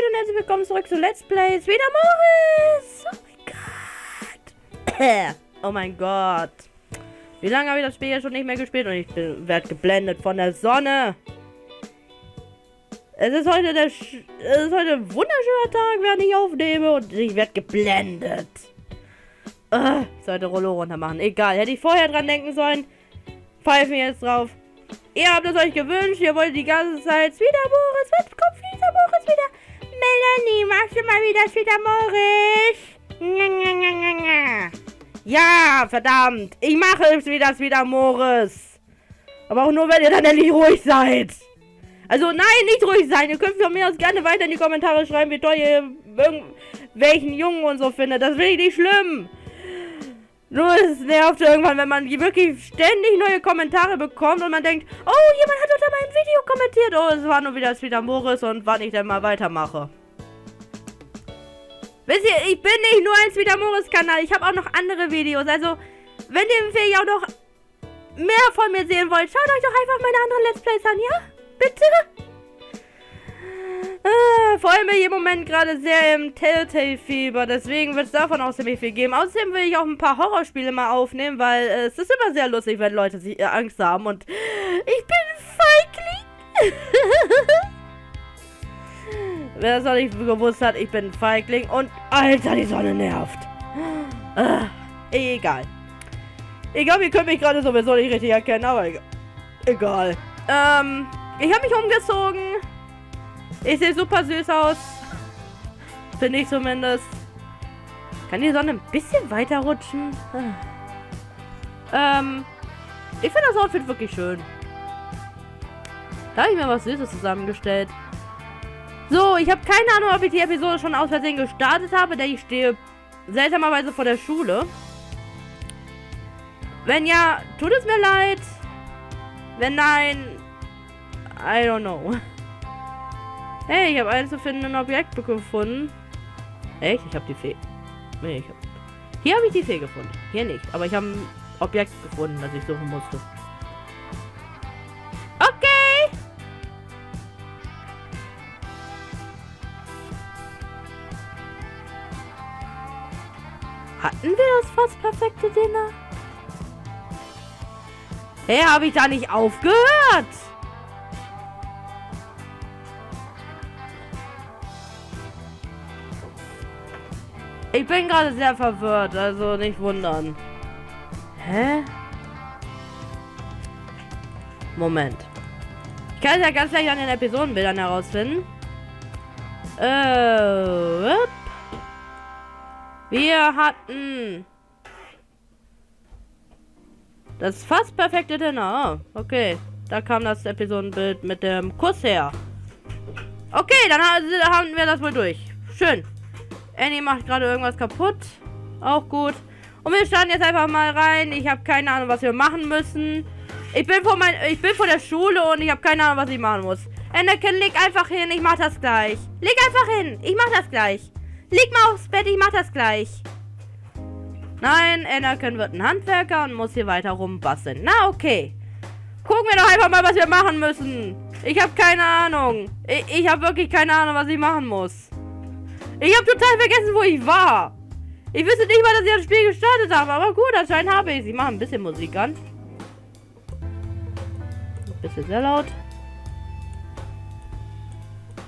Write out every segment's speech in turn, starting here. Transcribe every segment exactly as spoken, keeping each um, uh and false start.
Leute und herzlich willkommen zurück zu Let's Play Sweet Amoris. Oh mein Gott. Oh mein Gott. Wie lange habe ich das Spiel ja schon nicht mehr gespielt und ich werde geblendet von der Sonne. Es ist heute der Sch es ist heute ein wunderschöner Tag, während ich aufnehme und ich werde geblendet. Uh, ich sollte Rollo runter machen. Egal, hätte ich vorher dran denken sollen. Pfeifen jetzt drauf. Ihr habt es euch gewünscht, ihr wolltet die ganze Zeit Sweet Amoris, was kommt Sweet Amoris wieder? Melanie, machst du mal wieder Sweet Amoris? Ja, verdammt, ich mache es wieder Sweet Amoris. Aber auch nur, wenn ihr dann endlich ruhig seid. Also nein, nicht ruhig sein. Ihr könnt von mir aus gerne weiter in die Kommentare schreiben, wie toll ihr irgendwelchen Jungen und so findet. Das finde ich nicht schlimm. Nur es nervt irgendwann, wenn man wirklich ständig neue Kommentare bekommt und man denkt, oh, jemand hat unter meinem Video kommentiert. Oh, es war nur wieder Sweet Amoris und wann ich denn mal weitermache. Wisst ihr, ich bin nicht nur ein Sweet Amoris-Kanal, ich habe auch noch andere Videos. Also, wenn ihr vielleicht auch noch mehr von mir sehen wollt, schaut euch doch einfach meine anderen Let's Plays an, ja? Bitte? Äh, vor allem bin ich im Moment gerade sehr im Telltale-Fieber, deswegen wird es davon auch ziemlich viel geben. Außerdem will ich auch ein paar Horrorspiele mal aufnehmen, weil äh, es ist immer sehr lustig, wenn Leute sich, äh, Angst haben und ich bin Feigling. Wer das noch nicht gewusst hat, ich bin Feigling und Alter, die Sonne nervt. Äh, egal. Ich glaube, ihr könnt mich gerade sowieso nicht richtig erkennen, aber egal. Ähm... Ich habe mich umgezogen. Ich sehe super süß aus. Finde ich zumindest. Kann die Sonne ein bisschen weiter rutschen? Ähm. Ich finde das Outfit wirklich schön. Da habe ich mir was Süßes zusammengestellt. So, ich habe keine Ahnung, ob ich die Episode schon aus Versehen gestartet habe, denn ich stehe seltsamerweise vor der Schule. Wenn ja, tut es mir leid. Wenn nein... I don't know. Hey, ich habe ein zu findendes Objekt gefunden. Echt? Ich habe die Fee. Nee, ich hab... Hier habe ich die Fee gefunden. Hier nicht. Aber ich habe ein Objekt gefunden, das ich suchen musste. Okay! Hatten wir das fast perfekte Dinner? Hey, habe ich da nicht aufgehört? Ich bin gerade sehr verwirrt, also nicht wundern. Hä? Moment. Ich kann es ja ganz leicht an den Episodenbildern herausfinden. Äh, upp. Wir hatten... Das fast perfekte Dinner. Oh, okay. Da kam das Episodenbild mit dem Kuss her. Okay, dann haben wir das wohl durch. Schön. Annie macht gerade irgendwas kaputt. Auch gut. Und wir starten jetzt einfach mal rein. Ich habe keine Ahnung, was wir machen müssen. Ich bin vor, mein, ich bin vor der Schule und ich habe keine Ahnung, was ich machen muss. Anakin, leg einfach hin. Ich mache das gleich. Leg einfach hin. Ich mache das gleich. Leg mal aufs Bett. Ich mache das gleich. Nein, Anakin wird ein Handwerker und muss hier weiter rumbasteln. Na, okay. Gucken wir doch einfach mal, was wir machen müssen. Ich habe keine Ahnung. Ich, ich habe wirklich keine Ahnung, was ich machen muss. Ich habe total vergessen, wo ich war. Ich wüsste nicht mal, dass ich das Spiel gestartet habe. Aber gut, anscheinend habe ich es. Ich mache ein bisschen Musik an. Ein bisschen sehr laut.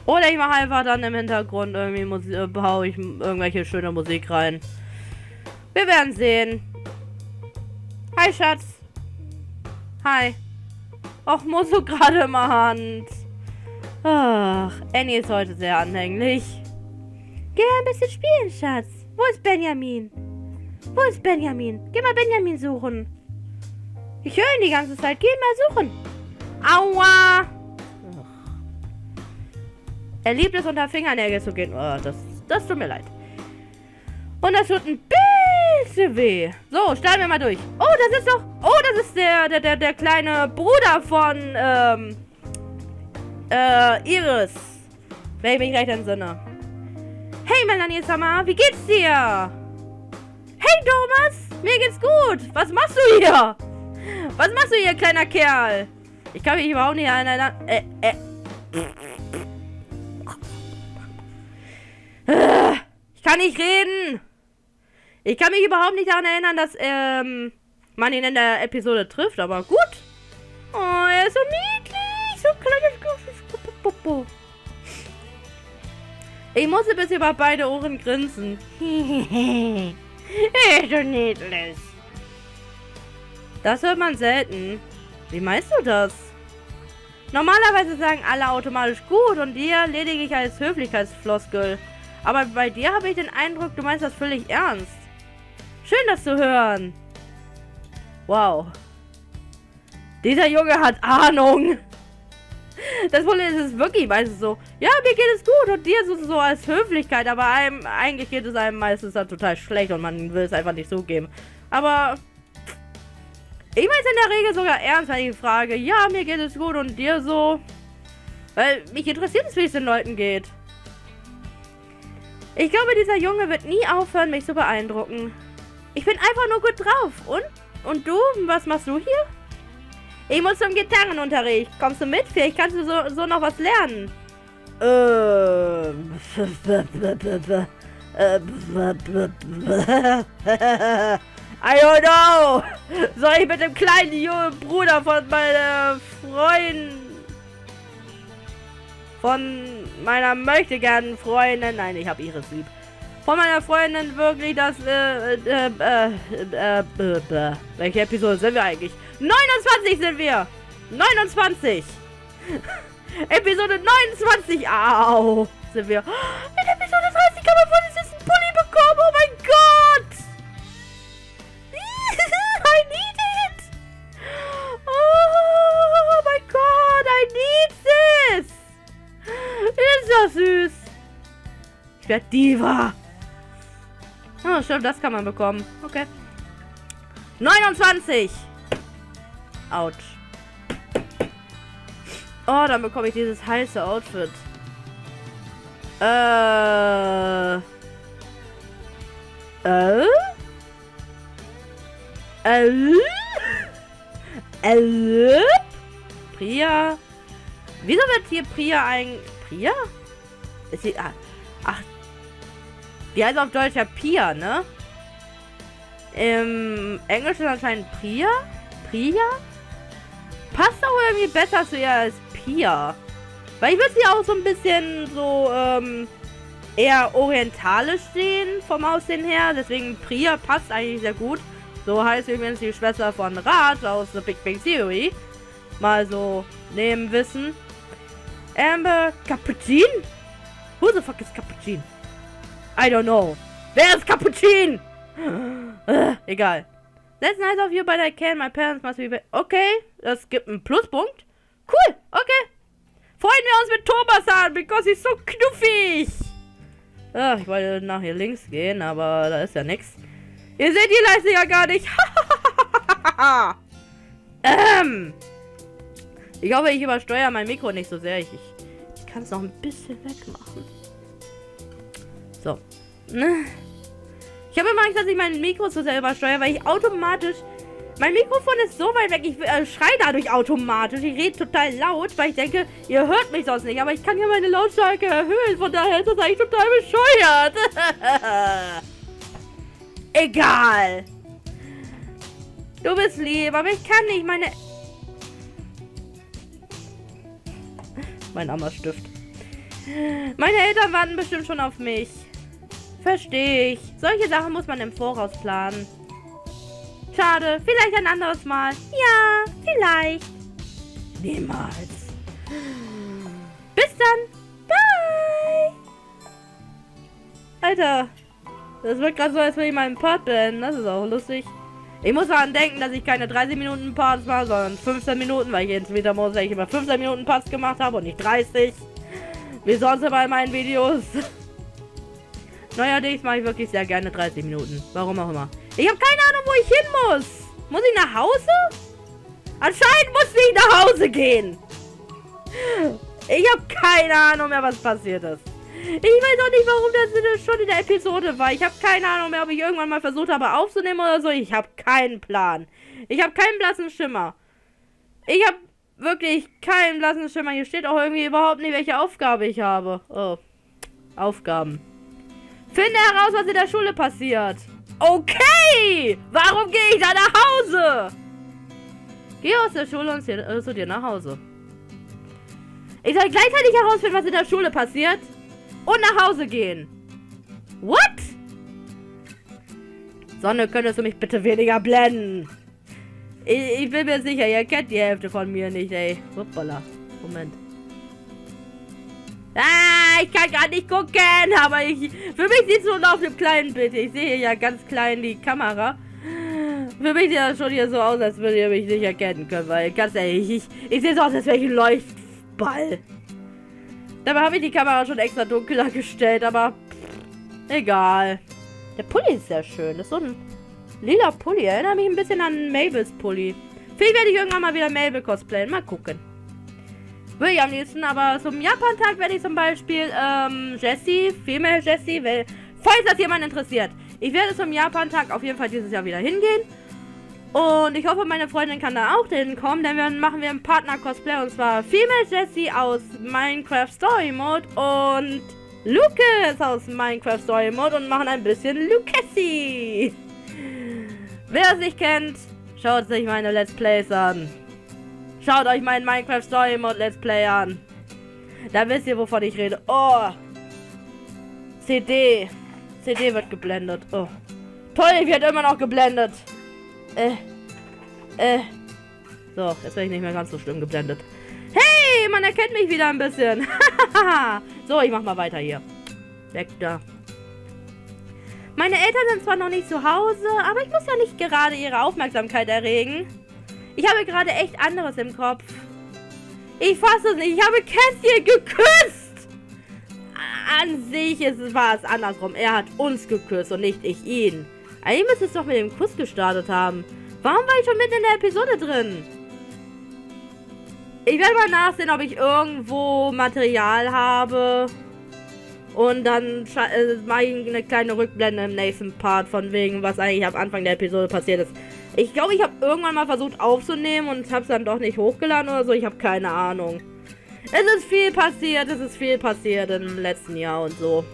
Oder ich mache einfach dann im Hintergrund irgendwie Musik, äh, hau ich irgendwelche schöne Musik rein. Wir werden sehen. Hi, Schatz. Hi. Och, musst du gerade mal Hand. Ach, Annie ist heute sehr anhänglich. Geh mal ein bisschen spielen, Schatz. Wo ist Benjamin? Wo ist Benjamin? Geh mal Benjamin suchen. Ich höre ihn die ganze Zeit. Geh mal suchen. Aua. Er liebt es, unter Fingernägel zu gehen. Oh, das, das tut mir leid. Und das tut ein bisschen weh. So, starten wir mal durch. Oh, das ist doch... Oh, das ist der, der, der, der kleine Bruder von ähm, äh, Iris. Wenn ich mich recht entsinne. Hey Melanie Summer, wie geht's dir? Hey Thomas, mir geht's gut. Was machst du hier? Was machst du hier, kleiner Kerl? Ich kann mich überhaupt nicht an einer... Äh, äh. kann nicht reden. Ich kann mich überhaupt nicht daran erinnern, dass ähm, man ihn in der Episode trifft, aber gut. Oh, er ist so niedlich. So kleines. Ich musste bis über beide Ohren grinsen. Er ist so niedlich. Das hört man selten. Wie meinst du das? Normalerweise sagen alle automatisch gut und dir ledige ich als Höflichkeitsfloskel. Aber bei dir habe ich den Eindruck, du meinst das völlig ernst. Schön, das zu hören. Wow. Dieser Junge hat Ahnung. Das Problem ist, es wirklich meistens so, ja, mir geht es gut und dir ist es so als Höflichkeit, aber einem, eigentlich geht es einem meistens dann total schlecht und man will es einfach nicht zugeben. Aber ich meine es in der Regel sogar ernst, wenn ich frage, ja, mir geht es gut und dir so. Weil mich interessiert es, wie es den Leuten geht. Ich glaube, dieser Junge wird nie aufhören, mich zu beeindrucken. Ich bin einfach nur gut drauf. Und? Und du? Was machst du hier? Ich muss zum Gitarrenunterricht. Kommst du mit? Vielleicht kannst du so, so noch was lernen. Ähm... I don't know. Soll ich mit dem kleinen jungen Bruder von meiner Freundin... Von meiner möchtegern Freundin... Nein, ich habe Iris lieb. Von meiner Freundin wirklich das... Äh, äh, äh, äh, äh, äh, welche Episode sind wir eigentlich? neunundzwanzig sind wir! neunundzwanzig! Episode neunundzwanzig! Au! Sind wir... In Episode dreißig kann man von uns jetzt einen Pulli bekommen! Oh mein Gott! I need it! Oh mein Gott! I need this! Ist das süß! Ich werde Diva! Oh, stimmt, das kann man bekommen. Okay. neunundzwanzig! Autsch. Oh, dann bekomme ich dieses heiße Outfit. Äh. Äh? Äh? Äh? Priya? Wieso wird hier Priya ein... Priya? Ist sie... Ah, ach. Die heißt auf Deutsch ja Pia, ne? Im Englisch ist anscheinend Priya? Priya? Passt auch irgendwie besser zu ihr als Pia. Weil ich würde sie auch so ein bisschen so, ähm, eher orientalisch sehen vom Aussehen her. Deswegen Priya passt eigentlich sehr gut. So heißt übrigens die Schwester von Raj aus The Big Bang Theory. Mal so nehmen wissen. Amber, Capuchin? Who the fuck is Capuchin? I don't know. Wer ist Capuchin? äh, egal. That's nice of you, but I can. My parents must be... Okay, das gibt einen Pluspunkt. Cool, okay. Freuen wir uns mit Thomas an, because he's so knuffig. Ach, ich wollte nach hier links gehen, aber da ist ja nichts. Ihr seht die Leiste ja gar nicht. ähm. Ich hoffe, ich übersteuere mein Mikro nicht so sehr. Ich, ich, ich kann es noch ein bisschen wegmachen. So. Ich habe immer Angst, dass ich mein Mikro so sehr übersteuere, weil ich automatisch... Mein Mikrofon ist so weit weg, ich äh, schreie dadurch automatisch. Ich rede total laut, weil ich denke, ihr hört mich sonst nicht. Aber ich kann ja meine Lautstärke erhöhen, von daher ist das eigentlich total bescheuert. Egal. Du bist lieb, aber ich kann nicht meine... Mein armer Stift. Meine Eltern warten bestimmt schon auf mich. Verstehe ich. Solche Sachen muss man im Voraus planen. Schade. Vielleicht ein anderes Mal. Ja, vielleicht. Niemals. Bis dann. Bye. Alter. Das wird gerade so, als würde ich meinen Part beenden. Das ist auch lustig. Ich muss daran denken, dass ich keine dreißig Minuten Parts mache, sondern fünfzehn Minuten, weil ich jetzt wieder muss, weil ich immer fünfzehn Minuten Parts gemacht habe und nicht dreißig. Wie sonst bei meinen Videos. Neuerdings mache ich wirklich sehr gerne dreißig Minuten. Warum auch immer. Ich habe keine Ahnung, wo ich hin muss. Muss ich nach Hause? Anscheinend muss ich nach Hause gehen. Ich habe keine Ahnung mehr, was passiert ist. Ich weiß auch nicht, warum das schon in der Episode war. Ich habe keine Ahnung mehr, ob ich irgendwann mal versucht habe aufzunehmen oder so. Ich habe keinen Plan. Ich habe keinen blassen Schimmer. Ich habe wirklich keinen blassen Schimmer. Hier steht auch irgendwie überhaupt nicht, welche Aufgabe ich habe. Oh. Aufgaben. Finde heraus, was in der Schule passiert. Okay! Warum gehe ich da nach Hause? Geh aus der Schule und äh, zu dir nach Hause. Ich soll gleichzeitig herausfinden, was in der Schule passiert. Und nach Hause gehen. What? Sonne, könntest du mich bitte weniger blenden? Ich, ich bin mir sicher, ihr kennt die Hälfte von mir nicht, ey. Hoppala. Moment. Ah, ich kann gerade nicht gucken, aber ich... Für mich sieht es nur auf dem kleinen Bild. Ich sehe ja ganz klein die Kamera. Für mich sieht das schon hier so aus, als würde ihr mich nicht erkennen können, weil ganz ehrlich, ich, ich sehe so aus, als wäre ich ein Leuchtball. Dabei habe ich die Kamera schon extra dunkler gestellt, aber pff, egal. Der Pulli ist sehr schön. Das ist so ein lila Pulli. Erinnert mich ein bisschen an Mabels Pulli. Vielleicht werde ich irgendwann mal wieder Mabel cosplayen. Mal gucken. Würde ich am liebsten, aber zum Japan-Tag werde ich zum Beispiel ähm, Jessie, Female Jessie, weil, falls das jemand interessiert. Ich werde zum Japan-Tag auf jeden Fall dieses Jahr wieder hingehen. Und ich hoffe, meine Freundin kann da auch hinkommen, denn dann machen wir einen Partner-Cosplay. Und zwar Female Jessie aus Minecraft Story Mode und Lucas aus Minecraft Story Mode und machen ein bisschen Lucassi. Wer es nicht kennt, schaut sich meine Let's Plays an. Schaut euch meinen Minecraft Story Mode Let's Play an. Da wisst ihr, wovon ich rede. Oh. C D. C D wird geblendet. Oh. Toll, ich werde immer noch geblendet. Äh, äh. So, jetzt bin ich nicht mehr ganz so schlimm geblendet. Hey, man erkennt mich wieder ein bisschen. So, ich mach mal weiter hier. Weg da. Meine Eltern sind zwar noch nicht zu Hause, aber ich muss ja nicht gerade ihre Aufmerksamkeit erregen. Ich habe gerade echt anderes im Kopf. Ich fasse es nicht. Ich habe Castiel geküsst. An sich ist, war es andersrum. Er hat uns geküsst und nicht ich ihn. Eigentlich müsste es doch mit dem Kuss gestartet haben. Warum war ich schon mitten in der Episode drin? Ich werde mal nachsehen, ob ich irgendwo Material habe. Und dann äh, mache ich eine kleine Rückblende im nächsten Part, von wegen, was eigentlich am Anfang der Episode passiert ist. Ich glaube, ich habe irgendwann mal versucht aufzunehmen und habe es dann doch nicht hochgeladen oder so. Ich habe keine Ahnung. Es ist viel passiert, es ist viel passiert im letzten Jahr und so.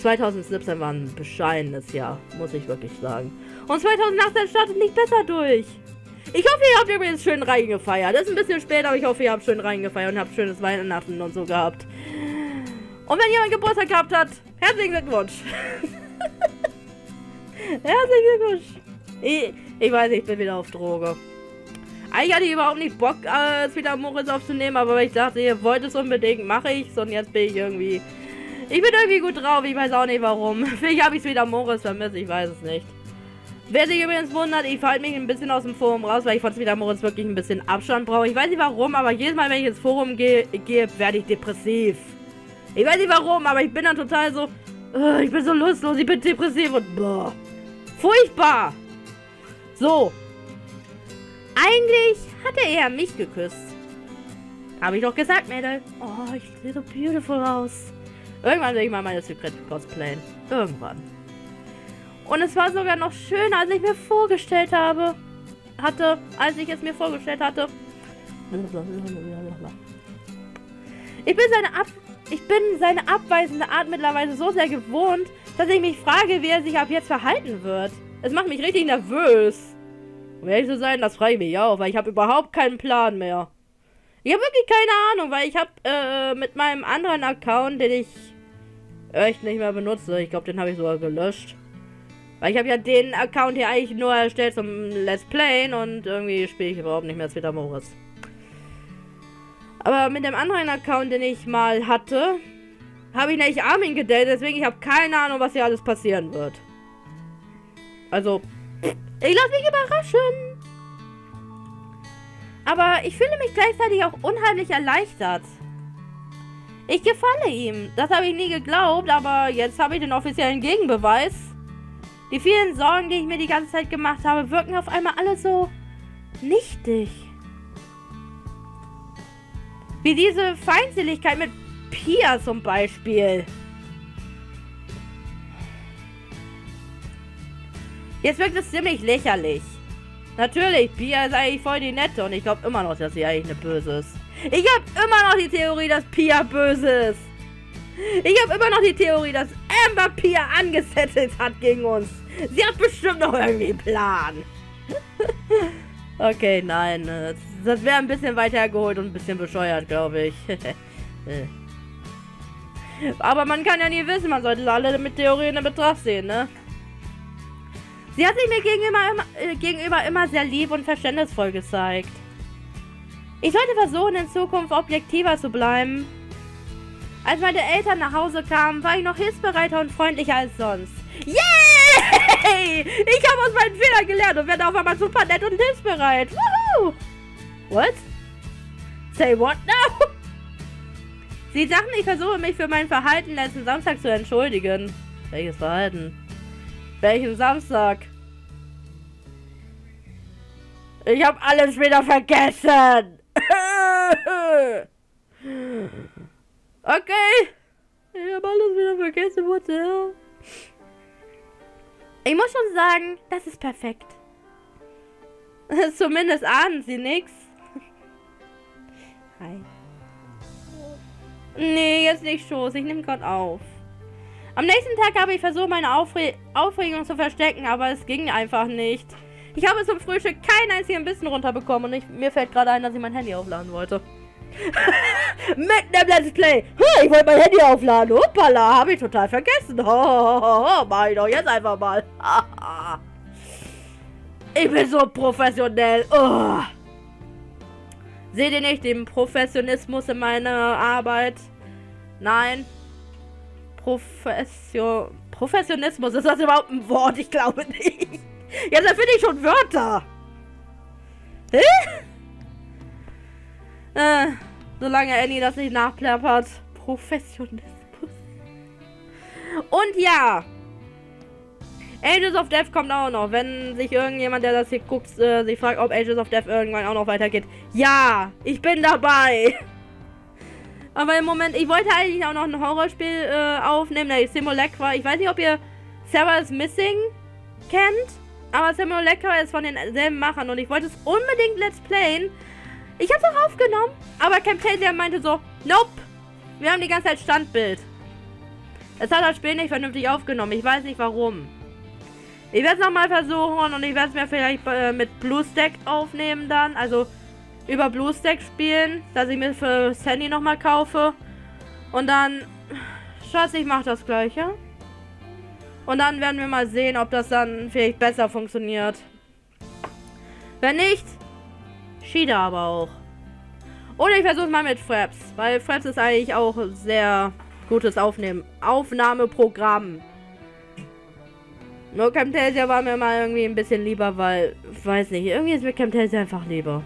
zweitausendsiebzehn war ein bescheidenes Jahr, muss ich wirklich sagen. Und zweitausendachtzehn startet nicht besser durch. Ich hoffe, ihr habt übrigens schön reingefeiert. Das ist ein bisschen spät, aber ich hoffe, ihr habt schön reingefeiert und habt schönes Weihnachten und so gehabt. Und wenn jemand Geburtstag gehabt hat, herzlichen Glückwunsch. Herzlichen Glückwunsch. Ich, ich weiß, ich bin wieder auf Droge. Eigentlich hatte ich überhaupt nicht Bock, äh, Sweet Amoris aufzunehmen, aber ich dachte, ihr wollt es unbedingt, mache ich es. Und jetzt bin ich irgendwie... Ich bin irgendwie gut drauf, ich weiß auch nicht warum. Vielleicht habe ich Sweet Amoris vermisst, ich weiß es nicht. Wer sich übrigens wundert, ich halte mich ein bisschen aus dem Forum raus, weil ich von Sweet Amoris wirklich ein bisschen Abstand brauche. Ich weiß nicht warum, aber jedes Mal, wenn ich ins Forum gehe, gehe werde ich depressiv. Ich weiß nicht warum, aber ich bin dann total so... Uh, ich bin so lustlos, ich bin depressiv und... Boah, furchtbar! So. Eigentlich hatte er mich geküsst. Habe ich doch gesagt, Mädel. Oh, ich sehe so beautiful aus. Irgendwann will ich mal meine Secret cosplayen. Irgendwann. Und es war sogar noch schöner, als ich mir vorgestellt habe. Hatte, als ich es mir vorgestellt hatte. Ich bin seine, Ab ich bin seine abweisende Art mittlerweile so sehr gewohnt, dass ich mich frage, wie er sich ab jetzt verhalten wird. Es macht mich richtig nervös. Um ehrlich zu sein, das frage ich mich auch, weil ich habe überhaupt keinen Plan mehr. Ich habe wirklich keine Ahnung, weil ich habe äh, mit meinem anderen Account, den ich echt nicht mehr benutze, ich glaube, den habe ich sogar gelöscht. Weil ich habe ja den Account hier eigentlich nur erstellt zum Let's Playen und irgendwie spiele ich überhaupt nicht mehr Sweet Amoris. Aber mit dem anderen Account, den ich mal hatte, habe ich nämlich Armin gedatet, deswegen ich habe keine Ahnung, was hier alles passieren wird. Also, ich lasse mich überraschen. Aber ich fühle mich gleichzeitig auch unheimlich erleichtert. Ich gefalle ihm. Das habe ich nie geglaubt, aber jetzt habe ich den offiziellen Gegenbeweis. Die vielen Sorgen, die ich mir die ganze Zeit gemacht habe, wirken auf einmal alle so nichtig. Wie diese Feindseligkeit mit Pia zum Beispiel. Jetzt wirkt es ziemlich lächerlich. Natürlich, Pia ist eigentlich voll die Nette und ich glaube immer noch, dass sie eigentlich eine Böse ist. Ich habe immer noch die Theorie, dass Pia böse ist. Ich habe immer noch die Theorie, dass Amber Pia angesettelt hat gegen uns. Sie hat bestimmt noch irgendwie einen Plan. Okay, nein. Das, das wäre ein bisschen weiter geholt und ein bisschen bescheuert, glaube ich. Aber man kann ja nie wissen, man sollte alle mit Theorien in Betracht sehen, ne? Sie hat sich mir gegenüber immer, äh, gegenüber immer sehr lieb und verständnisvoll gezeigt. Ich sollte versuchen, in Zukunft objektiver zu bleiben. Als meine Eltern nach Hause kamen, war ich noch hilfsbereiter und freundlicher als sonst. Yay! Ich habe aus meinen Fehlern gelernt und werde auf einmal super nett und hilfsbereit. Woohoo! What? Say what now? Sie sagten, ich versuche mich für mein Verhalten letzten Samstag zu entschuldigen. Welches Verhalten? Welchen Samstag? Ich habe alles wieder vergessen. Okay. Ich habe alles wieder vergessen, what the hell? Ich muss schon sagen, das ist perfekt. Zumindest ahnen sie nichts. Hi. Nee, jetzt nicht Schoß. Ich nehme Gott auf. Am nächsten Tag habe ich versucht, meine Aufre- Aufregung zu verstecken, aber es ging einfach nicht. Ich habe zum Frühstück keinen einzigen Bissen runterbekommen und ich, mir fällt gerade ein, dass ich mein Handy aufladen wollte. Mitten im Let's Play. Huh, ich wollte mein Handy aufladen. Hoppala, habe ich total vergessen. Ho, ho, ho, ho, mach ich doch jetzt einfach mal. Ich bin so professionell. Oh. Seht ihr nicht den Professionismus in meiner Arbeit? Nein. Profession... Professionismus, ist das überhaupt ein Wort? Ich glaube nicht. Jetzt erfinde ich schon Wörter. Hä? Äh, solange Annie das nicht nachplappert. Professionismus. Und ja. Angels of Death kommt auch noch. Wenn sich irgendjemand, der das hier guckt, äh, sich fragt, ob Angels of Death irgendwann auch noch weitergeht. Ja, ich bin dabei. Aber im Moment, ich wollte eigentlich auch noch ein Horrorspiel äh, aufnehmen, nämlich Simulacra. Ich weiß nicht, ob ihr Sarah is Missing kennt, aber Simulacra ist von denselben Machern und ich wollte es unbedingt Let's Playen. Ich habe es auch aufgenommen, aber Camtasia meinte so, nope, wir haben die ganze Zeit Standbild. Es hat das Spiel nicht vernünftig aufgenommen, ich weiß nicht warum. Ich werde es nochmal versuchen und ich werde es mir vielleicht äh, mit Bluestack aufnehmen dann, also... über Bluestack spielen, dass ich mir für Sandy nochmal kaufe. Und dann, Schatz, ich mache das Gleiche. Ja? Und dann werden wir mal sehen, ob das dann vielleicht besser funktioniert. Wenn nicht, Schiede aber auch. Oder ich versuche mal mit Fraps, weil Fraps ist eigentlich auch ein sehr gutes Aufnehmen. Aufnahmeprogramm. Nur Camtasia war mir mal irgendwie ein bisschen lieber, weil, weiß nicht, irgendwie ist mir Camtasia einfach lieber.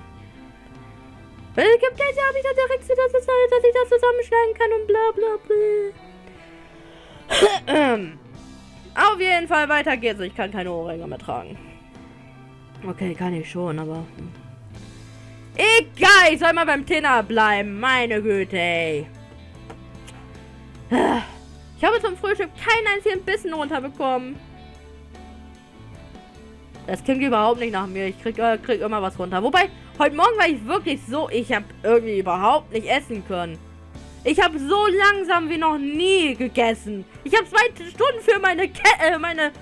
Weil es gibt jetzt ja auch wieder direkt, dass ich das zusammenschneiden kann und bla bla bla. Auf jeden Fall, weiter geht's. Ich kann keine Ohrringe mehr tragen. Okay, kann ich schon, aber... Egal, ich soll mal beim Thema bleiben. Meine Güte, ey. Ich habe zum Frühstück keinen einzigen Bissen runterbekommen. Das klingt überhaupt nicht nach mir. Ich krieg, äh, krieg immer was runter. Wobei... Heute Morgen war ich wirklich so... Ich habe irgendwie überhaupt nicht essen können. Ich habe so langsam wie noch nie gegessen. Ich habe zwei Stunden für meine Ke äh, meine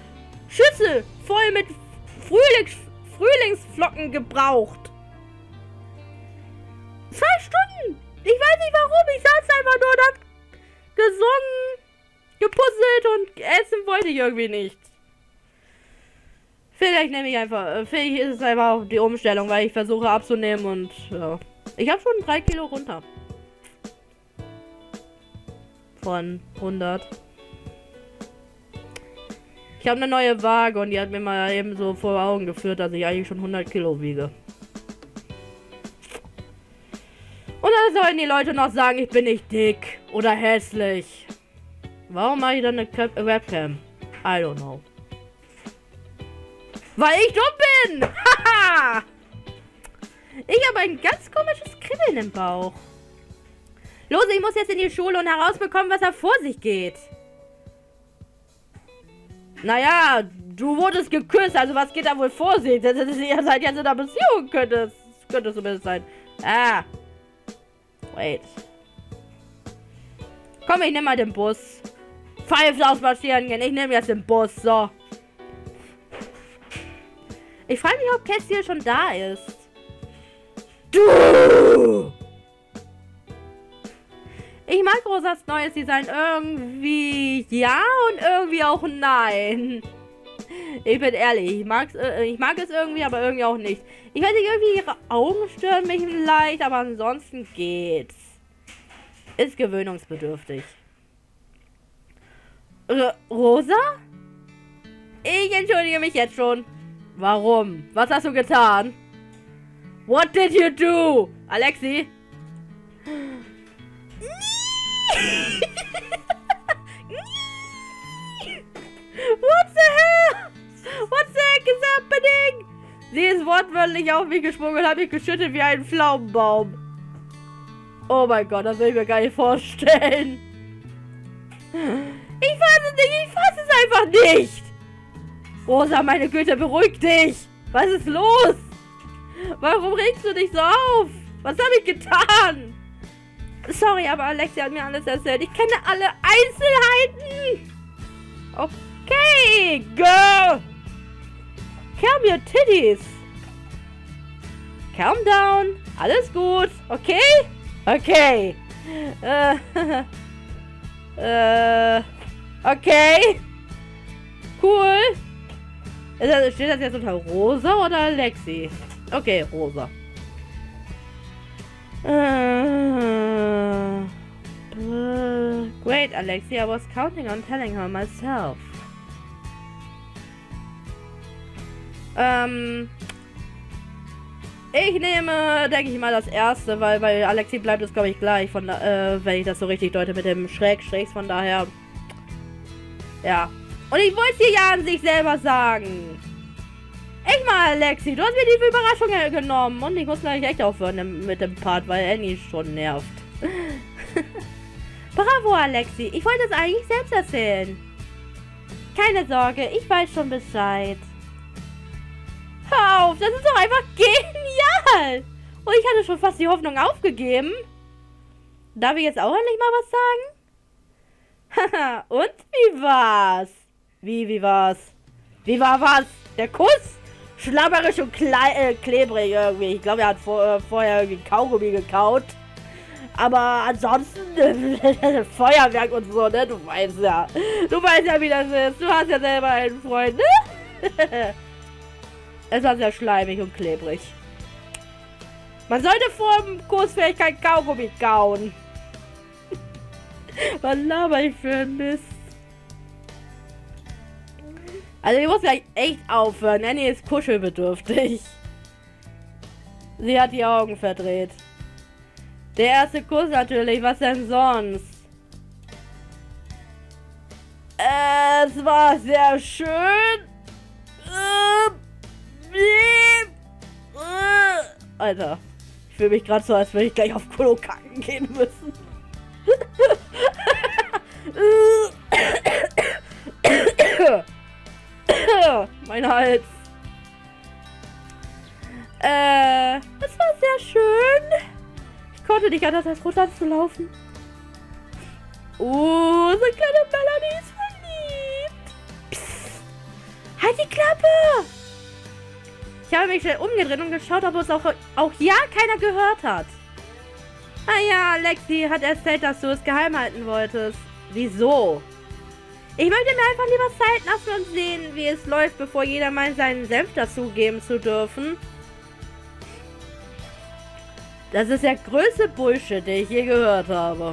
Schüssel voll mit Frühlings Frühlingsflocken gebraucht. Zwei Stunden! Ich weiß nicht warum. Ich saß einfach nur und hab gesungen, gepuzzelt und essen wollte ich irgendwie nicht. Vielleicht nehme ich einfach, vielleicht ist es einfach auch die Umstellung, weil ich versuche abzunehmen und ja. Ich habe schon drei Kilo runter. Von hundert. Ich habe eine neue Waage und die hat mir mal eben so vor Augen geführt, dass ich eigentlich schon hundert Kilo wiege. Und dann sollen die Leute noch sagen, ich bin nicht dick oder hässlich. Warum mache ich dann eine Webcam? I don't know. Weil ich dumm bin! Haha! Ich habe ein ganz komisches Kribbeln im Bauch. Los, ich muss jetzt in die Schule und herausbekommen, was da vor sich geht. Naja, du wurdest geküsst, also was geht da wohl vor sich? Das ist ja seit jetzt in der Beziehung, könnte es könnte zumindest sein. Ah. Wait. Komm, ich nehme mal den Bus. Pfeifs ausmarschieren gehen. Ich nehme jetzt den Bus. So. Ich frage mich, ob Castiel schon da ist. Du! Ich mag Rosas neues Design irgendwie ja und irgendwie auch nein. Ich bin ehrlich, ich, mag's, äh, ich mag es irgendwie, aber irgendwie auch nicht. Ich weiß nicht, irgendwie ihre Augen stören mich vielleicht, aber ansonsten geht's. Ist gewöhnungsbedürftig. R- Rosa? Ich entschuldige mich jetzt schon. Warum? Was hast du getan? What did you do? Alexy? What the hell? What the heck is happening? Sie ist wortwörtlich auf mich gesprungen und hat mich geschüttelt wie einen Pflaumenbaum. Oh mein Gott, das will ich mir gar nicht vorstellen. Ich fasse es nicht, ich fasse es einfach nicht. Rosa, meine Güte, beruhig dich. Was ist los? Warum regst du dich so auf? Was habe ich getan? Sorry, aber Alexy hat mir alles erzählt. Ich kenne alle Einzelheiten. Okay, girl. Calm your titties. Calm down. Alles gut. Okay? Okay. Äh. äh. Okay. Cool. Ist das, steht das jetzt unter Rosa oder Alexy? Okay, Rosa. Äh. Great, Alexy. I was counting on telling her myself. Ähm. Ich nehme, denke ich mal, das erste, weil bei Alexy bleibt es, glaube ich, gleich, von, äh, wenn ich das so richtig deute mit dem Schrägstrichs, von daher. Ja. Und ich wollte es dir ja an sich selber sagen. Echt mal, Alexy, du hast mir die Überraschung genommen. Und ich muss gleich echt aufhören mit dem Part, weil Annie schon nervt. Bravo, Alexy. Ich wollte es eigentlich selbst erzählen. Keine Sorge, ich weiß schon Bescheid. Hör auf, das ist doch einfach genial. Und ich hatte schon fast die Hoffnung aufgegeben. Darf ich jetzt auch endlich mal was sagen? Haha, und wie war's? Wie, wie war's? Wie war was? Der Kuss? Schlabberisch und äh, klebrig irgendwie. Ich glaube, er hat vor, äh, vorher irgendwie Kaugummi gekaut. Aber ansonsten äh, Feuerwerk und so, ne? Du weißt ja. Du weißt ja, wie das ist. Du hast ja selber einen Freund, ne? Es war sehr schleimig und klebrig. Man sollte vor dem Kursfähigkeit Kaugummi kauen. Was laber ich für ein Mist? Also ich muss gleich echt aufhören. Annie ist kuschelbedürftig. Sie hat die Augen verdreht. Der erste Kuss natürlich. Was denn sonst? Es war sehr schön. Ähm. Alter, ich fühle mich gerade so, als würde ich gleich auf Klo kacken gehen müssen. Mein Hals. Äh, das war sehr schön. Ich konnte nicht anders als runter zu laufen. Oh, so kleine Melanie ist verliebt. Psst. Halt die Klappe! Ich habe mich schnell umgedreht und geschaut, ob es auch, auch ja keiner gehört hat. Ah ja, Alexy hat erzählt, dass du es geheim halten wolltest. Wieso? Ich möchte mir einfach lieber Zeit lassen und sehen, wie es läuft, bevor jeder meint, seinen Senf dazugeben zu dürfen. Das ist der größte Bullshit, den ich je gehört habe.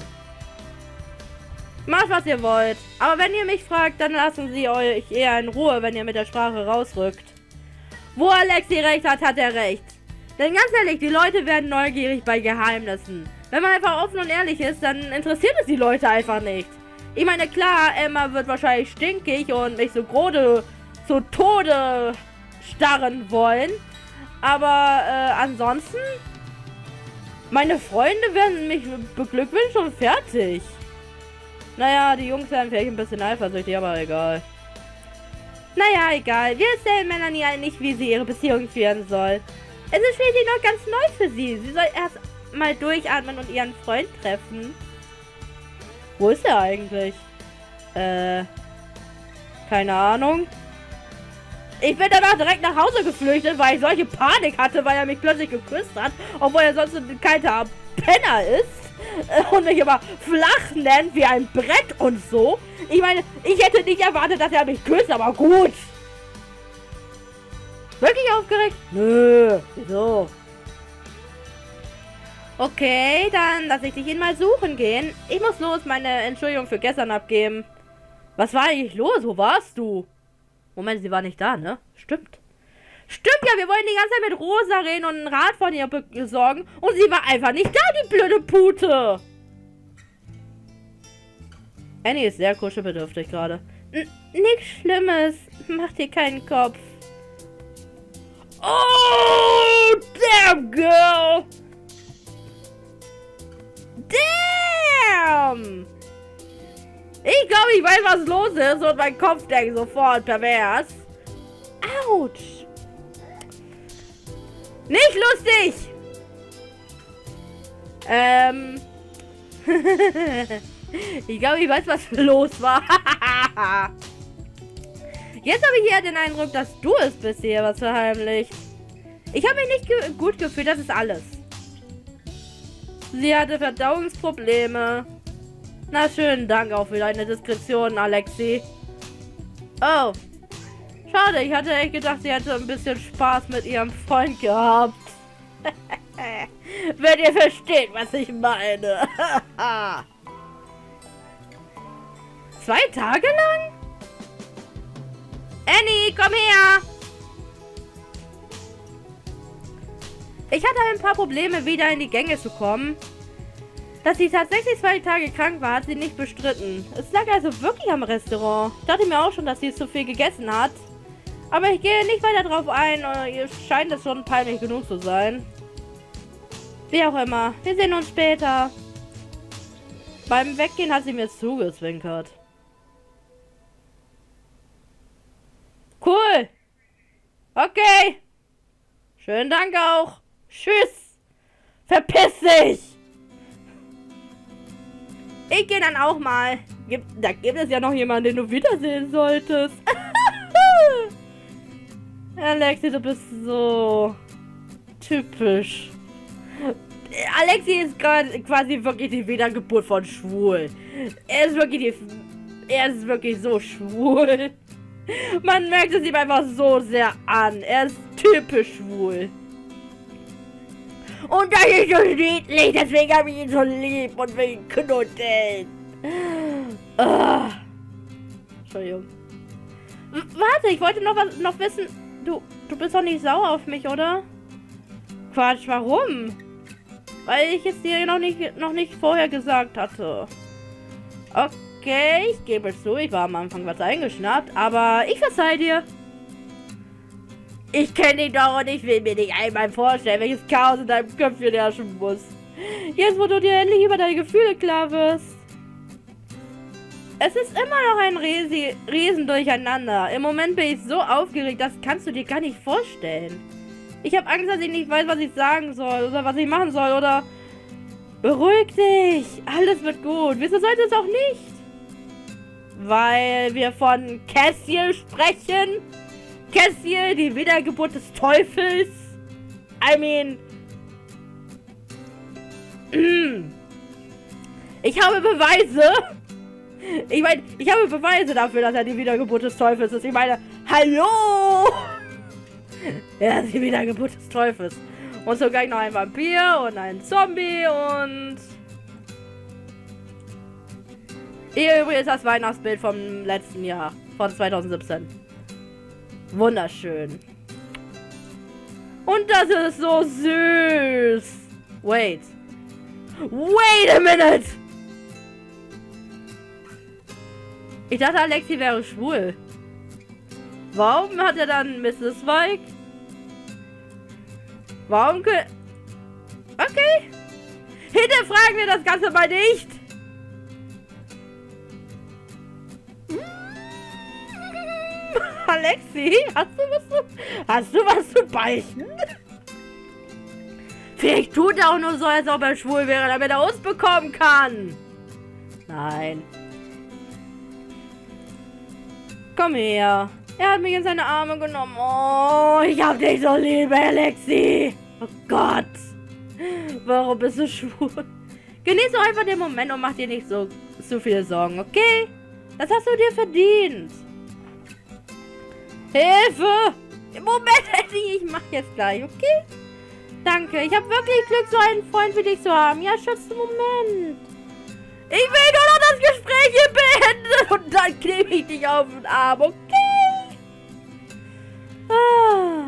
Macht, was ihr wollt. Aber wenn ihr mich fragt, dann lassen sie euch eher in Ruhe, wenn ihr mit der Sprache rausrückt. Wo Alexy recht hat, hat er recht. Denn ganz ehrlich, die Leute werden neugierig bei Geheimnissen. Wenn man einfach offen und ehrlich ist, dann interessiert es die Leute einfach nicht. Ich meine, klar, Emma wird wahrscheinlich stinkig und mich so grode zu Tode starren wollen. Aber äh, ansonsten, meine Freunde werden mich beglückwünschen und fertig. Naja, die Jungs werden vielleicht ein bisschen eifersüchtig, aber egal. Naja, egal. Wir erzählen Melanie nicht, wie sie ihre Beziehung führen soll. Es ist schließlich noch ganz neu für sie. Sie soll erst mal durchatmen und ihren Freund treffen. Wo ist er eigentlich? Äh. Keine Ahnung. Ich bin danach direkt nach Hause geflüchtet, weil ich solche Panik hatte, weil er mich plötzlich geküsst hat. Obwohl er sonst ein kalter Penner ist. Und mich immer flach nennt wie ein Brett und so. Ich meine, ich hätte nicht erwartet, dass er mich küsst, aber gut. Wirklich aufgeregt? Nö. Wieso? Okay, dann lass ich dich ihn mal suchen gehen. Ich muss los meine Entschuldigung für gestern abgeben. Was war eigentlich los? Wo warst du? Moment, sie war nicht da, ne? Stimmt. Stimmt ja, wir wollten die ganze Zeit mit Rosa reden und einen Rat von ihr besorgen. Und sie war einfach nicht da, die blöde Pute. Annie ist sehr kuschelbedürftig gerade. Nichts Schlimmes. Mach dir keinen Kopf. Oh, damn, girl. Damn. Ich glaube, ich weiß, was los ist und mein Kopf denkt sofort pervers. Autsch. Nicht lustig. Ähm. Ich glaube, ich weiß, was los war. Jetzt habe ich eher den Eindruck, dass du es bist, hier was verheimlicht. Ich habe mich nicht ge- gut gefühlt, das ist alles. Sie hatte Verdauungsprobleme. Na, schönen Dank auch für deine Diskretion, Alexy. Oh. Schade, ich hatte echt gedacht, sie hätte ein bisschen Spaß mit ihrem Freund gehabt. Wenn ihr versteht, was ich meine. Zwei Tage lang? Annie, komm her! Ich hatte ein paar Probleme, wieder in die Gänge zu kommen. Dass sie tatsächlich zwei Tage krank war, hat sie nicht bestritten. Es lag also wirklich am Restaurant. Ich dachte mir auch schon, dass sie zu viel gegessen hat. Aber ich gehe nicht weiter drauf ein, ihr scheint es schon peinlich genug zu sein. Wie auch immer, wir sehen uns später. Beim Weggehen hat sie mir zugezwinkert. Cool. Okay. Schönen Dank auch. Tschüss. Verpiss dich. Ich gehe dann auch mal. Da gibt es ja noch jemanden, den du wiedersehen solltest. Alexy, du bist so typisch. Alexy ist quasi wirklich die Wiedergeburt von schwul. Er ist wirklich die, er ist wirklich so schwul. Man merkt es ihm einfach so sehr an. Er ist typisch schwul. Und das ist so niedlich, deswegen habe ich ihn so lieb und will ihn knuddeln. Ah. Entschuldigung. W warte, ich wollte noch was noch wissen. Du, du bist doch nicht sauer auf mich, oder? Quatsch, warum? Weil ich es dir noch nicht, noch nicht vorher gesagt hatte. Okay, ich gebe es zu, ich war am Anfang was eingeschnappt, aber ich verzeihe dir. Ich kenne dich doch und ich will mir nicht einmal vorstellen, welches Chaos in deinem Köpfchen herrschen muss. Jetzt, wo du dir endlich über deine Gefühle klar wirst. Es ist immer noch ein Riesi Riesen durcheinander. Im Moment bin ich so aufgeregt, das kannst du dir gar nicht vorstellen. Ich habe Angst, dass ich nicht weiß, was ich sagen soll oder was ich machen soll oder... Beruhig dich, alles wird gut. Wieso sollte es auch nicht? Weil wir von Castiel sprechen. Castiel, die Wiedergeburt des Teufels. I mean... Ich habe Beweise. Ich meine, ich habe Beweise dafür, dass er die Wiedergeburt des Teufels ist. Ich meine, hallo! Er ist die Wiedergeburt des Teufels. Und sogar noch ein Vampir und ein Zombie und... Hier übrigens das Weihnachtsbild vom letzten Jahr. Von zweitausendsiebzehn. Wunderschön. Und das ist so süß. Wait. Wait a minute. Ich dachte, Alexy wäre schwul. Warum hat er dann Missus Weig? Warum können... Okay. Hinterfragen wir das Ganze mal nicht. Alexy, hast du was zu, hast du was zu beichten? Vielleicht tut er auch nur so, als ob er schwul wäre, damit er uns bekommen kann. Nein. Komm her. Er hat mich in seine Arme genommen. Oh, ich hab dich so lieb, Alexy. Oh Gott. Warum bist du schwul? Genieß doch einfach den Moment und mach dir nicht so, so viele Sorgen, okay? Das hast du dir verdient. Hilfe! Im Moment, ich mach jetzt gleich, okay? Danke, ich habe wirklich Glück, so einen Freund wie dich zu haben. Ja, Schatz, Moment. Ich will nur noch das Gespräch hier beenden und dann klebe ich dich auf den Arm, okay? Ah.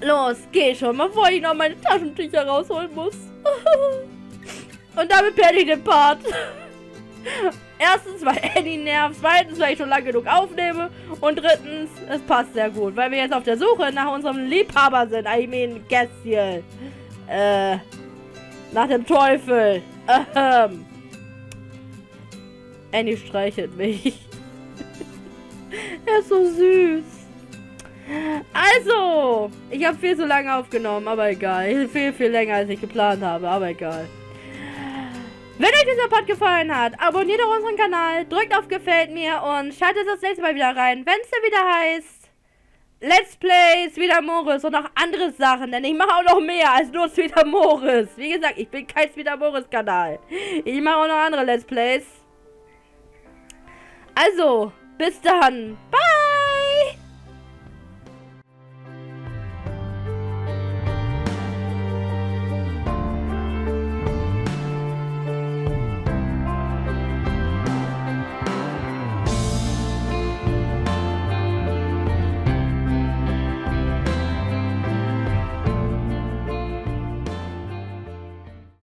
Los, geh schon, bevor ich noch meine Taschentücher rausholen muss. Und damit beende ich den Part. Erstens, weil Eddie nervt. Zweitens, weil ich schon lange genug aufnehme. Und drittens, es passt sehr gut, weil wir jetzt auf der Suche nach unserem Liebhaber sind. I mean, Castiel. Äh, nach dem Teufel. Ähm. Eddie streichelt mich. Er ist so süß. Also, ich habe viel zu lange aufgenommen, aber egal. Viel, viel länger, als ich geplant habe, aber egal. Wenn euch dieser Part gefallen hat, abonniert doch unseren Kanal, drückt auf Gefällt mir und schaltet das nächste Mal wieder rein, wenn es denn wieder heißt Let's Play Sweet Amoris und noch andere Sachen, denn ich mache auch noch mehr als nur Sweet Amoris. Wie gesagt, ich bin kein Sweet Amoris Kanal. Ich mache auch noch andere Let's Plays. Also, bis dann. Bye!